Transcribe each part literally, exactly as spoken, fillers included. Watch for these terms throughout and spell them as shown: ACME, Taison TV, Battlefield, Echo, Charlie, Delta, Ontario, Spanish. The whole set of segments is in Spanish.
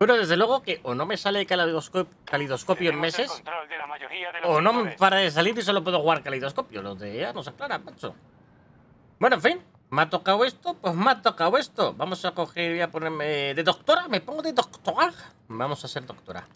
Pero desde luego que o no me sale calidoscop calidoscopio en meses, o no me para de salir y solo puedo jugar calidoscopio. Los de ya nos aclaran, macho. Bueno, en fin, me ha tocado esto, pues me ha tocado esto. Vamos a coger y a ponerme de doctora. Me pongo de doctora. Vamos a ser doctora.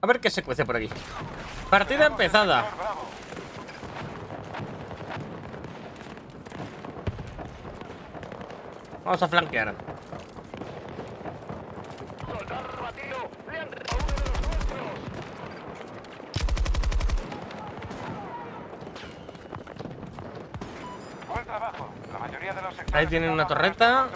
A ver qué se cuece por aquí. Partida empezada. Vamos a flanquear. Ahí tienen una torreta.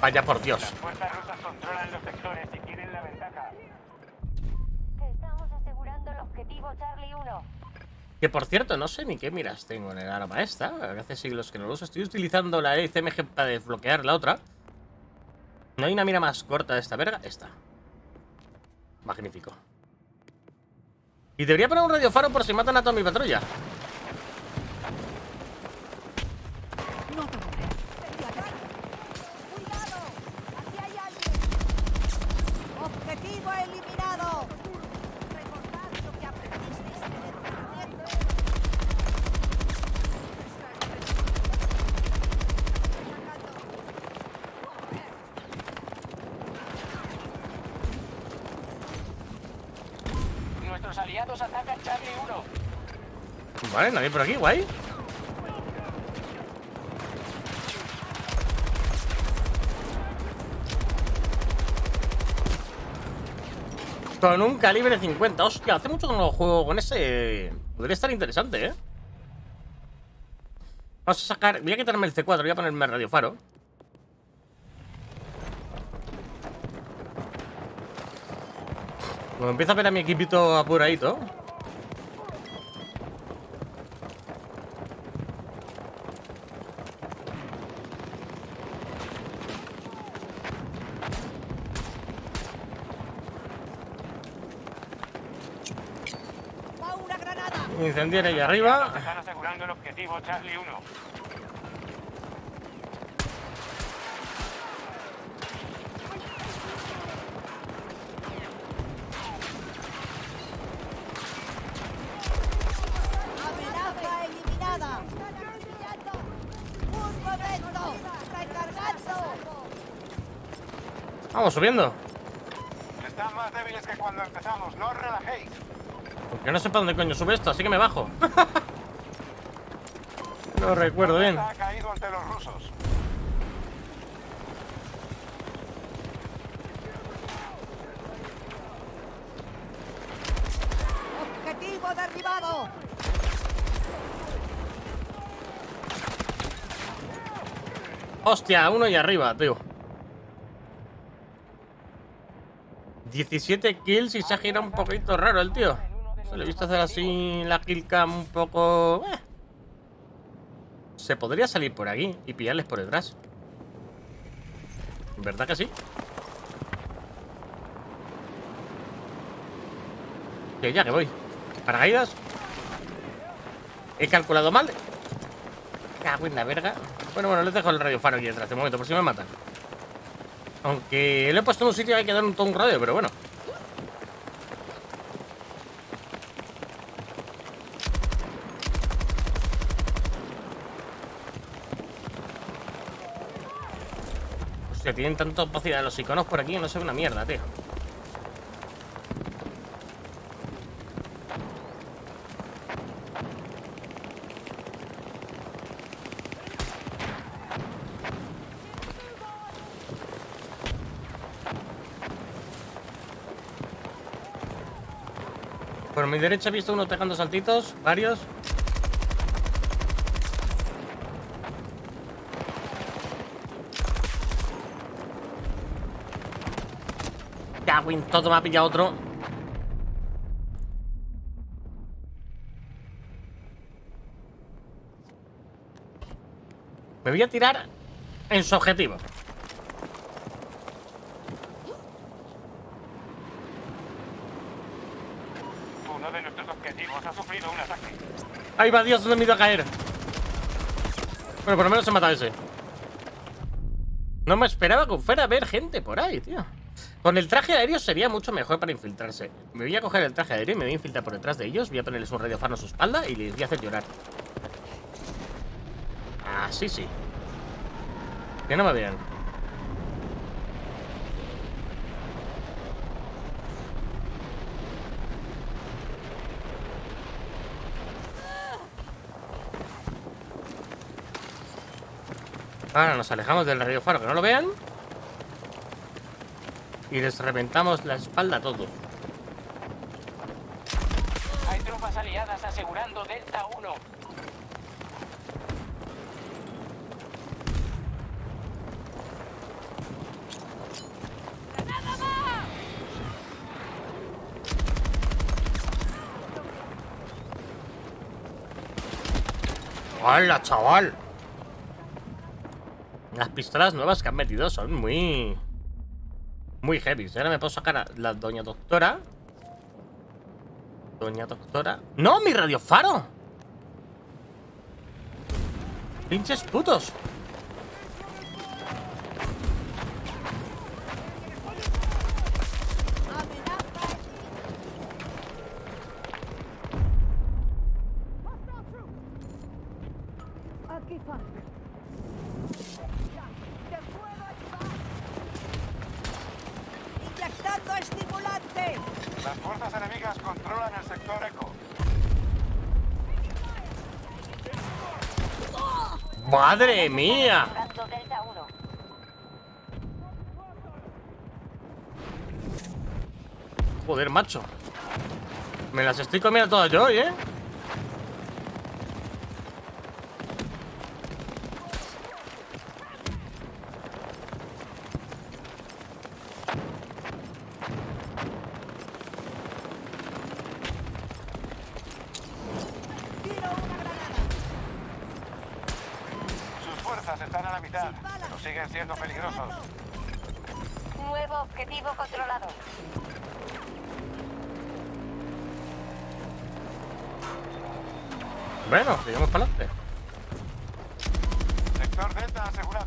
Vaya por Dios. Las fuerzas rusas controlan los sectores y quieren la ventaja. Estamos asegurando el objetivo Charlie uno. Que por cierto, no sé ni qué miras tengo en el arma esta. Hace siglos que no lo uso. Estoy utilizando la A C M E para desbloquear la otra. ¿No hay una mira más corta de esta verga? Esta. Magnífico. Y debería poner un radiofaro por si matan a toda mi patrulla. Vale, nadie por aquí, guay. Con un calibre cincuenta. Hostia, hace mucho que no juego con ese. Podría estar interesante, ¿eh? Vamos a sacar... Voy a quitarme el C cuatro, voy a ponerme el radiofaro. Cuando empieza a ver a mi equipito apuradito... Incendiar ahí arriba. Están asegurando el objetivo Charlie uno. Amenaza eliminada. Un momento. Recargando. Vamos subiendo. Están más débiles que cuando empezamos. No os relajéis. Yo no sé para dónde coño sube esto, así que me bajo. No recuerdo bien. Ha caído ante los rusos. Objetivo derribado. Hostia, uno y arriba, tío. diecisiete kills y se ha girado un poquito raro el tío. Lo he visto hacer así la killcam un poco... Eh. Se podría salir por aquí y pillarles por detrás. ¿Verdad que sí? Que ya que voy. Paracaídas. He calculado mal. Cago en la verga. Bueno, bueno, les dejo el radiofaro aquí detrás de momento por si me matan. Aunque le he puesto en un sitio que hay que dar un todo un radio, pero bueno. Que tienen tanta opacidad los iconos por aquí, no sé una mierda, tío. Por mi derecha he visto uno pegando saltitos, varios. Todo me ha pillado otro. Me voy a tirar en su objetivo. Uno de nuestros objetivos ha sufrido un ataque. Ahí va, Dios, no me he ido a caer. Bueno, por lo menos se mata ese. No me esperaba que fuera a ver gente por ahí, tío. Con el traje aéreo sería mucho mejor para infiltrarse. Me voy a coger el traje aéreo y me voy a infiltrar por detrás de ellos. Voy a ponerles un radiofano a su espalda y les voy a hacer llorar. Ah, sí, sí. Que no me vean. Ahora nos alejamos del radiofaro, que no lo vean. Y les reventamos la espalda a todos. Hay tropas aliadas asegurando Delta uno. ¡Hala, chaval! Las pistolas nuevas que han metido son muy... muy heavy. Ahora me puedo sacar a la doña doctora. Doña doctora... ¡No, mi radiofaro! ¡Pinches putos! ¡Madre mía! Joder, macho. Me las estoy comiendo todas yo hoy, ¿eh? Bueno, sigamos para adelante. Sector Delta asegurado.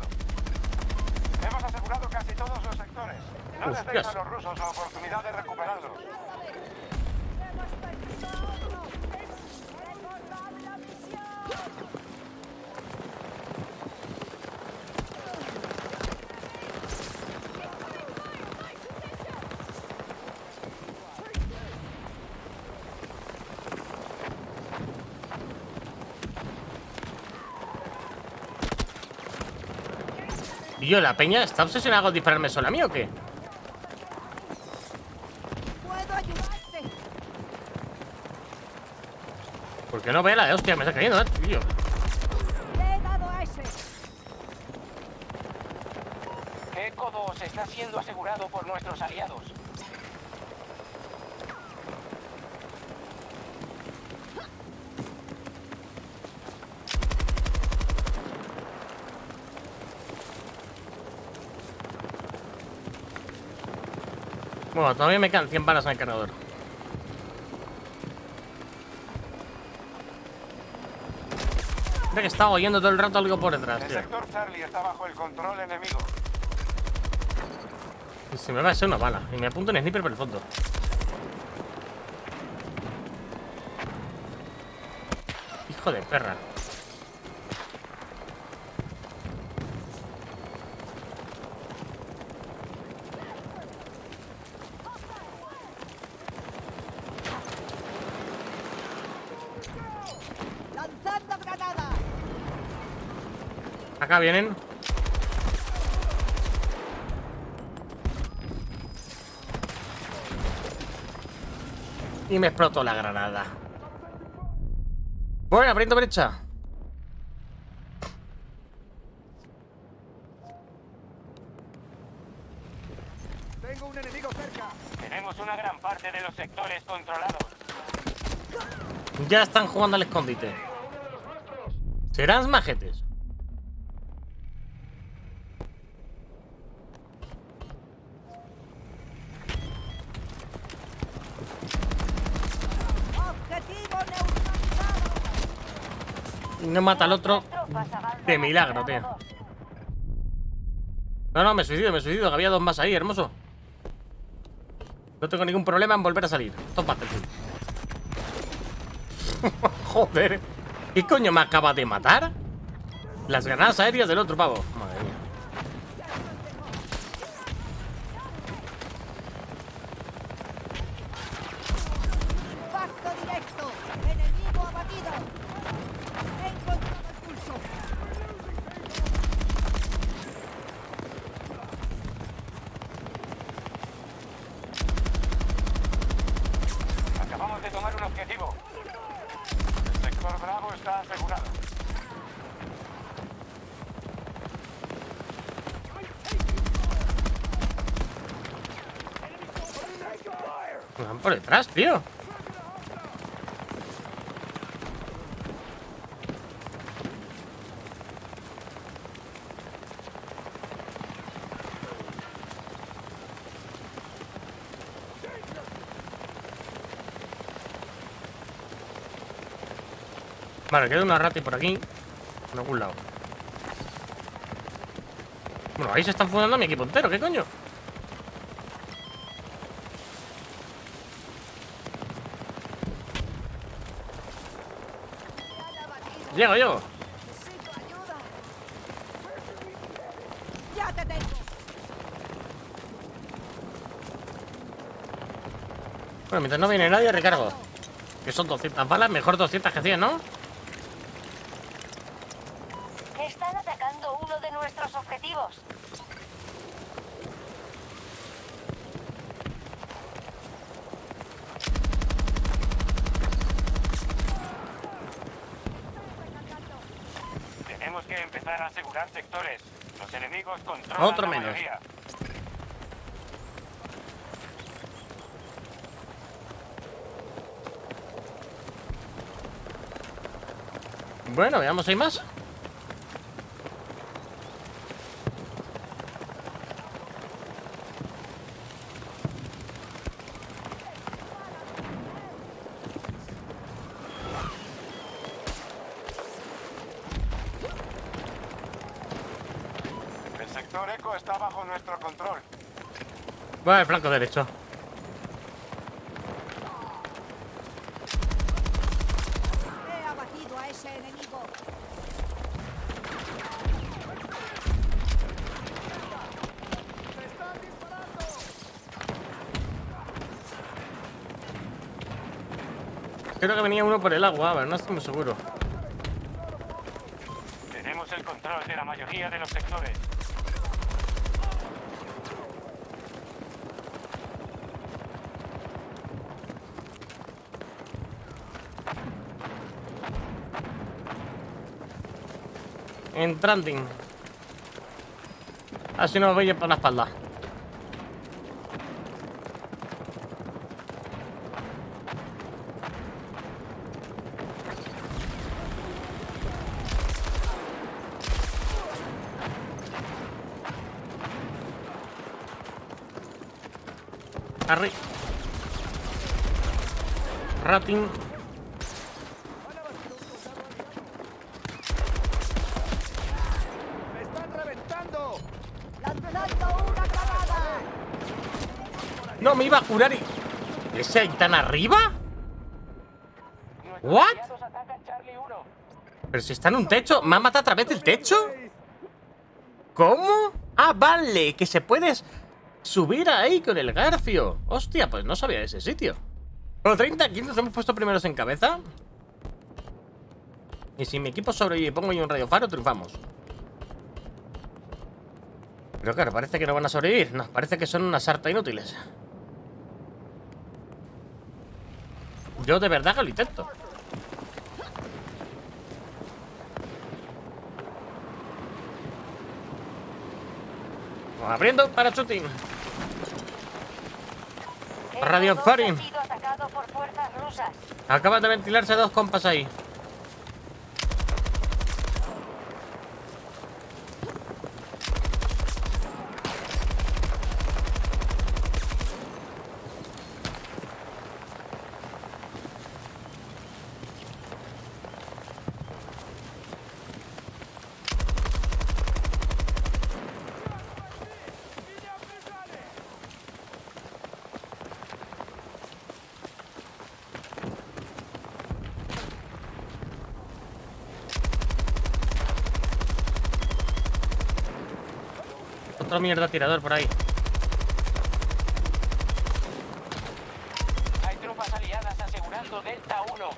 Hemos asegurado casi todos los sectores. No les deis a los rusos la oportunidad de recuperarlos. Tío, la peña está obsesionada con dispararme sola a mí, ¿o qué? Porque no vea la de hostia, me está cayendo, ¿eh, tío? Echo dos está siendo asegurado por nuestros aliados. Bueno, todavía me quedan cien balas en el cargador. Creo que estaba oyendo todo el rato algo por detrás, tío. El sector Charlie está bajo el control enemigo. Y se me va a hacer una bala. Y me apunto en sniper por el fondo. Hijo de perra. Acá vienen. Y me explotó la granada. Bueno, abriendo brecha. Tengo un enemigo cerca. Tenemos una gran parte de los sectores controlados. Ya están jugando al escondite. Serán majetes. No mata al otro de milagro, tío. No, no, me suicido, me suicido. Había dos más ahí, hermoso. No tengo ningún problema en volver a salir. Tópate. Joder. ¿Qué coño me acaba de matar? Las granadas aéreas del otro pavo. Madre mía. Por detrás, tío. Vale, queda una rata por aquí. En algún lado. Bueno, ahí se están fundando mi equipo entero, ¿qué coño? Llego yo. Ya te tengo. Bueno, mientras no viene nadie, recargo. Que son doscientas balas, mejor doscientas que cien, ¿no? Están atacando uno de nuestros objetivos. Asegurar sectores. Los enemigos controlan otro menos. La mayoría. Bueno, veamos si hay más. Echo está bajo nuestro control. Va el flanco derecho. He abatido a ese enemigo. ¡Me están disparando! Creo que venía uno por el agua, a ver, no estoy muy seguro. Tenemos el control de la mayoría de los sectores. Entrando. Así no me voy a ir por la espalda. Arri. Rating. No, me iba a curar y... ¿Ese ahí tan arriba? ¿What? Pero si está en un techo. ¿Me ha matado a través del techo? ¿Cómo? Ah, vale, que se puedes subir ahí con el garfio. Hostia, pues no sabía de ese sitio. Bueno, treinta aquí nos hemos puesto primeros en cabeza. Y si mi equipo sobrevive y pongo yo un radiofaro, triunfamos. Pero claro, parece que no van a sobrevivir. No, parece que son una sarta inútiles. Yo de verdad que lo intento. Vamos abriendo para shooting. Radio Faring. Acaban de ventilarse dos compas ahí. otro mierda tirador por ahí. Hay tropas aliadas asegurando Delta uno.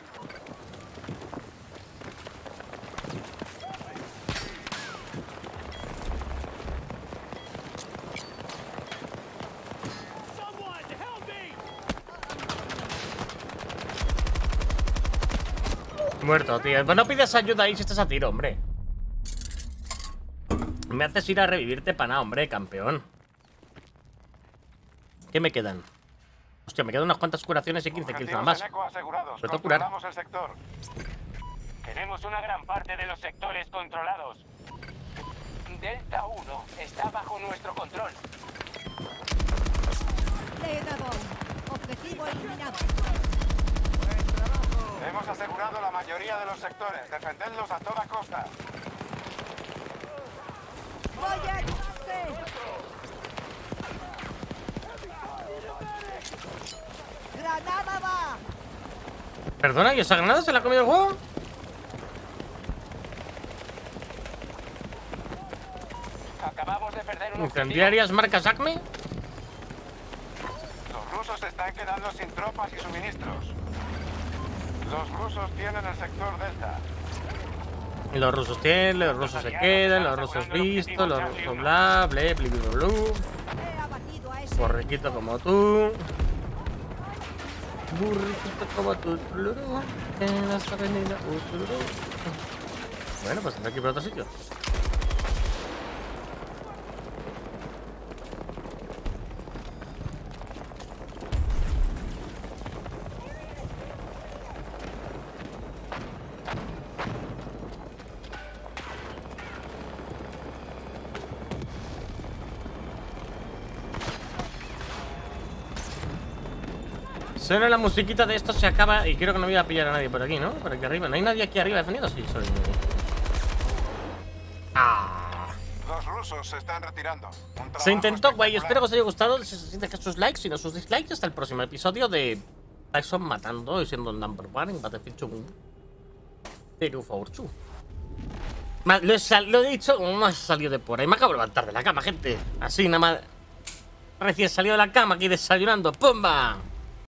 Muerto, tío. Pues no pides ayuda ahí si estás a tiro, hombre. Me haces ir a revivirte para nada, hombre, campeón. ¿Qué me quedan? Hostia, me quedan unas cuantas curaciones y quince kills nada más. Sobre todo curar. Tenemos una gran parte de los sectores controlados. Delta uno está bajo nuestro control. Objetivo eliminado. Hemos asegurado la mayoría de los sectores. Defendedlos a toda costa. ¡Voy a ayudarte! ¡Granada va! ¿Perdona? ¿Y esa granada se la ha comido el juego? Acabamos de perder un ¿Incendiarias marcas A C M E? Los rusos están quedando sin tropas y suministros. Los rusos tienen el sector Delta. Los rusos tienen, los rusos se quedan, los rusos vistos, los rusos bla, ble, bli, bli, blu. Borriquito como tú. Burriquito como tú. Bueno, pues está aquí por otro sitio. Suena la musiquita de esto, se acaba. Y creo que no voy a pillar a nadie por aquí, ¿no? Por aquí arriba. ¿No hay nadie aquí arriba defendiendo? Sí, soy... Ah. Los rusos se están retirando. Se intentó, güey. Espero que os haya gustado. Si os siente que sus likes y no sus dislikes. Hasta el próximo episodio de Tyson matando y siendo el number one en Battlefield two. Lo he dicho, no ha salido de por ahí. Me acabo de levantar de la cama, gente. Así nada más. Recién salido de la cama aquí desayunando. ¡Pumba!